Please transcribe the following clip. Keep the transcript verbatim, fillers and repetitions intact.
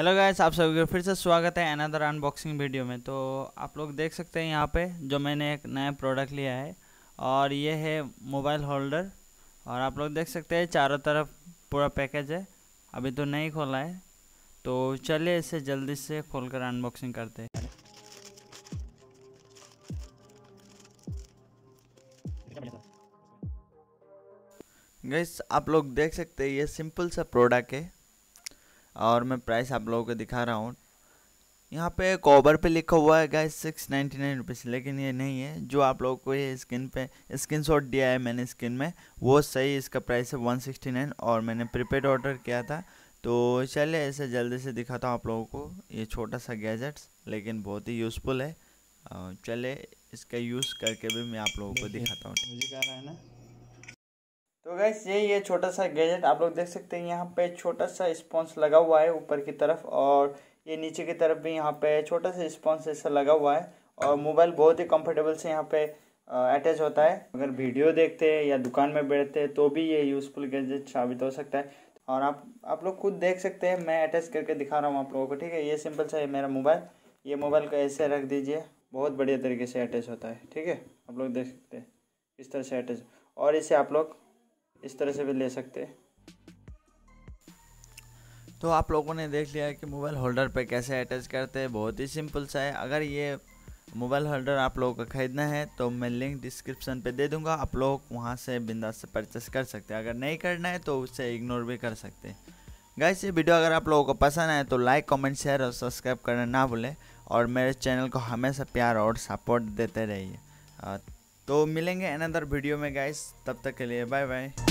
Hello guys, आप सभी का फिर से स्वागत है अनदर अनबॉक्सिंग वीडियो में। तो आप लोग देख सकते हैं यहाँ पे जो मैंने एक नया प्रोडक्ट लिया है और ये है मोबाइल होल्डर। और आप लोग देख सकते हैं चारों तरफ पूरा पैकेज है, अभी तो नहीं खोला है। तो चलिए इसे जल्दी से खोलकर अनबॉक्सिंग करते हैं। गाइस आप लोग देख सकते हैं ये सिंपल सा प्रोडक्ट है और मैं प्राइस आप लोगों को दिखा रहा हूँ। यहाँ पे कवर पे लिखा हुआ है guys six ninety nine rupees, लेकिन ये नहीं है। जो आप लोगों को ये स्क्रीन पे स्क्रीनशॉट दिया है मैंने स्क्रीन में, वो सही इसका प्राइस है वन सिक्सटी नाइन, और मैंने प्रीपेड ऑर्डर किया था। तो चलिए ऐसे जल्दी से दिखाता हूँ आप लोगों को ये छोटा सा गैजेट्स, लेकिन बहुत ही यूज़फुल है। चलिए इसका यूज़ करके भी मैं आप लोगों को दिखाता हूँ। मुझे कह रहा है ना। तो गाइस ये ये छोटा सा गैजेट आप लोग देख सकते हैं, यहाँ पे छोटा सा स्पॉन्स लगा हुआ है ऊपर की तरफ, और ये नीचे की तरफ भी यहाँ पे छोटा सा स्पॉन्स ऐसा लगा हुआ है। और मोबाइल बहुत ही कंफर्टेबल से यहाँ पे अटैच होता है। अगर वीडियो देखते हैं या दुकान में बैठते हैं तो भी ये यूज़फुल गैजेट साबित हो सकता है। और आप आप लोग खुद देख सकते हैं, मैं अटैच करके दिखा रहा हूँ आप लोगों को, ठीक है। ये सिंपल सा है मेरा मोबाइल, ये मोबाइल को ऐसे रख दीजिए, बहुत बढ़िया तरीके से अटैच होता है, ठीक है। आप लोग देख सकते हैं इस तरह से अटैच, और इसे आप लोग इस तरह से भी ले सकते हैं। तो आप लोगों ने देख लिया कि मोबाइल होल्डर पे कैसे अटैच करते हैं, बहुत ही सिंपल सा है। अगर ये मोबाइल होल्डर आप लोगों को ख़रीदना है तो मैं लिंक डिस्क्रिप्शन पे दे दूंगा, आप लोग वहां से बिंदास से परचेस कर सकते हैं। अगर नहीं करना है तो उससे इग्नोर भी कर सकते हैं। गाइस ये वीडियो अगर आप लोगों को पसंद आए तो लाइक, कमेंट, शेयर और सब्सक्राइब करना ना भूलें, और मेरे चैनल को हमेशा प्यार और सपोर्ट देते रहिए। तो मिलेंगे अनदर वीडियो में गाइस, तब तक के लिए बाय बाय।